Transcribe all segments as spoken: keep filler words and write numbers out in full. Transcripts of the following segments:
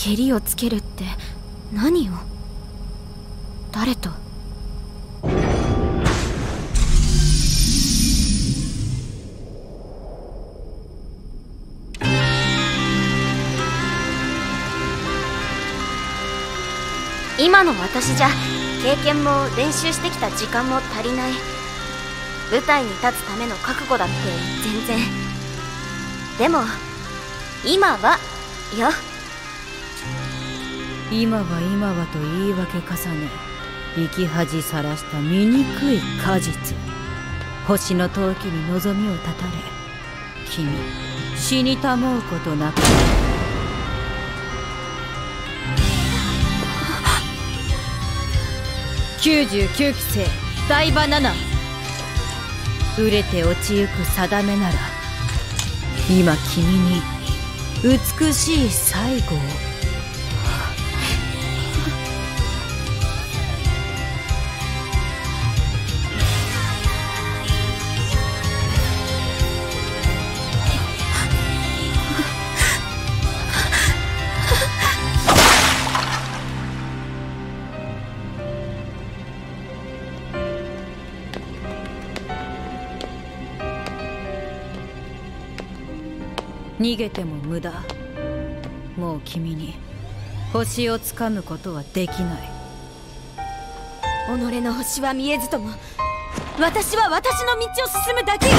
ケリをつけるって何を、誰と。今の私じゃ経験も練習してきた時間も足りない。舞台に立つための覚悟だって全然。でも今はよ。今は今はと言い訳重ね、生き恥さらした醜い果実。星の闘気に望みを絶たれ、君死にたまうことなく。きゅうじゅうきゅうきせい台場なな、熟れて落ちゆく定めなら、今君に美しい最後を。逃げても無駄。もう君に星をつかむことはできない。己の星は見えずとも、私は私の道を進むだけに。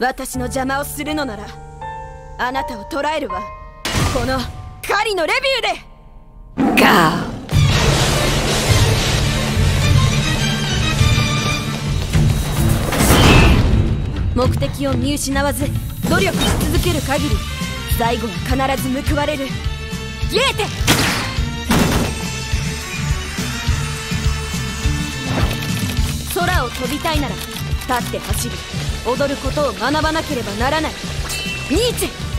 私の邪魔をするのなら、あなたを捕らえるわ、この狩りのレビューで。ガー目的を見失わず努力し続ける限り、最後は必ず報われる。ゲーテ。空を飛びたいなら立って走り踊ることを学ばなければならない。ニーチェ。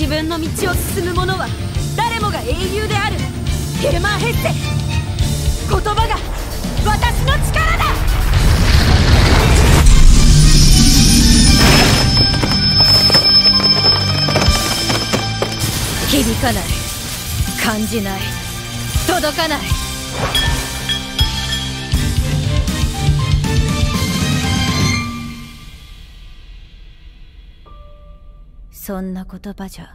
自分の道を進む者は誰もが英雄である。ヘルマン・ヘッセ。言葉が私の力だ。響かない、感じない、届かない。そんな言葉じゃ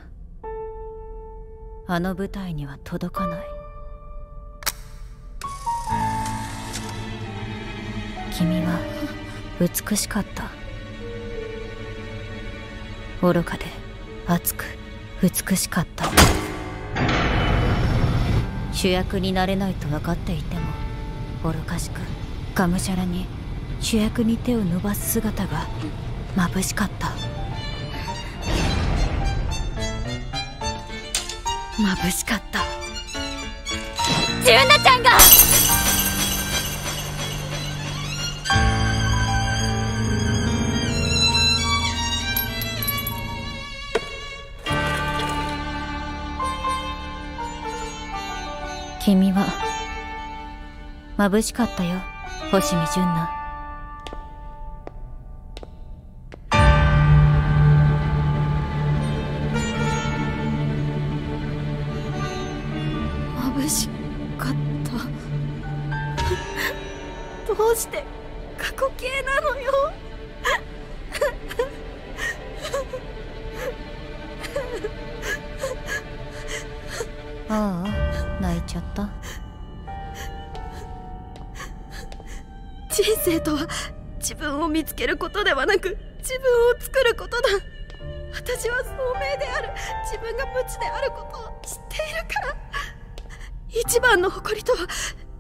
あの舞台には届かない。君は美しかった。愚かで熱く美しかった。主役になれないと分かっていても、愚かしくがむしゃらに主役に手を伸ばす姿が眩しかった。眩しかった。ジュンナちゃんが。君は眩しかったよ、星見ジュンナ。眩しかったどうして過去形なのよああ泣いちゃった。人生とは自分を見つけることではなく、自分を作ることだ。私は聡明である、自分が無知であることを知っているから。一番の誇りとは、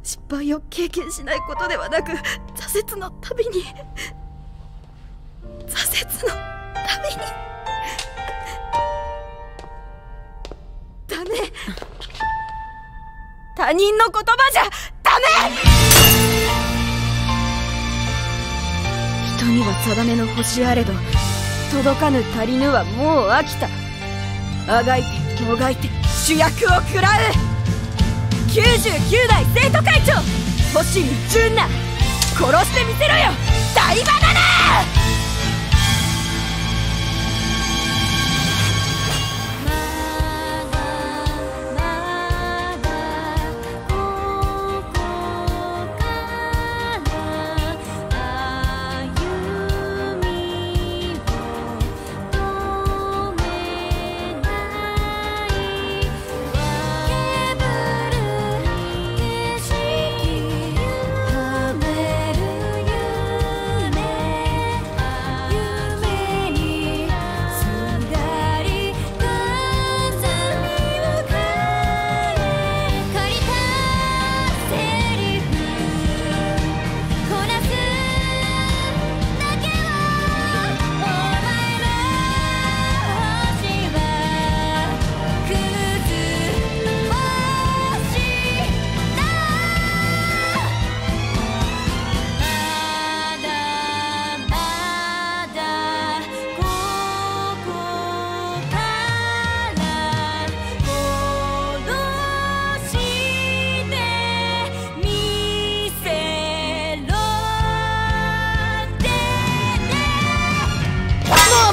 失敗を経験しないことではなく挫挫折のたびに挫折のたびにダメ、他人の言葉じゃダメ。人には定めの星あれど届かぬ足りぬはもう飽きた。あがいてもがいて主役を食らうきゅうじゅうきゅう代生徒会長星に純奈、殺してみせろよ大バナナ。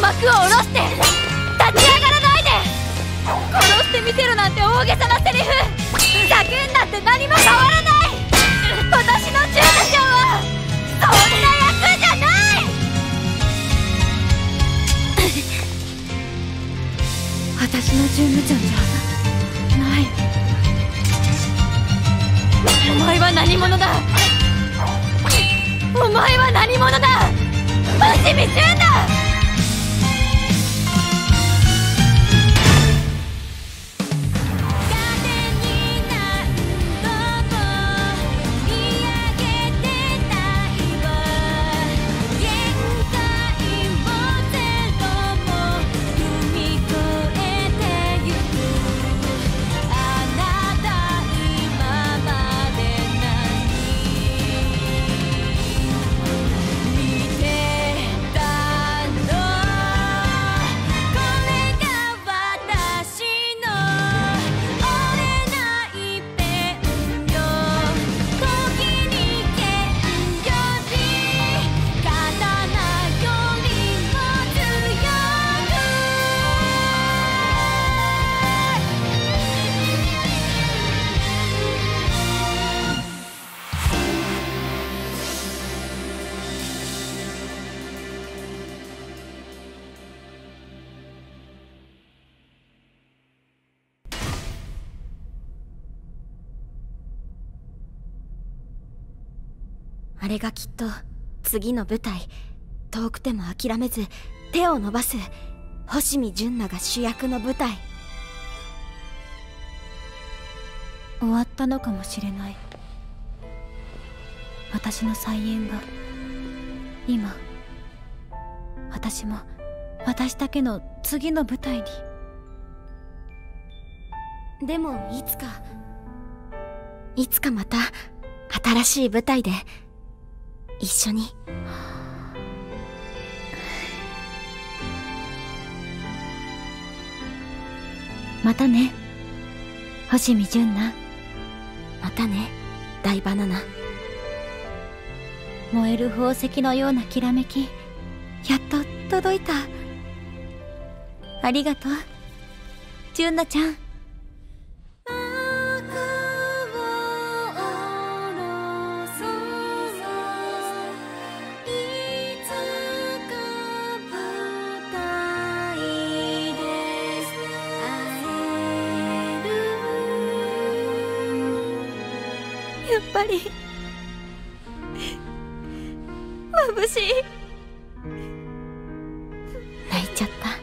幕を下ろして立ち上がらないで、殺してみせろなんて大げさなセリフ叫んだって何も変わらない。私の純奈ちゃんはそんな役じゃない私の純奈ちゃんじゃない。お前は何者だ、お前は何者だ星見純奈。あれがきっと次の舞台。遠くても諦めず手を伸ばす星見純奈が主役の舞台。終わったのかもしれない。私の再演が今私も私だけの次の舞台に。でもいつかいつかまた新しい舞台で一緒に。またね星見純奈。またね大バナナ。燃える宝石のようなきらめき、やっと届いた。ありがとう純奈ちゃん。やっぱり眩しい。泣いちゃった。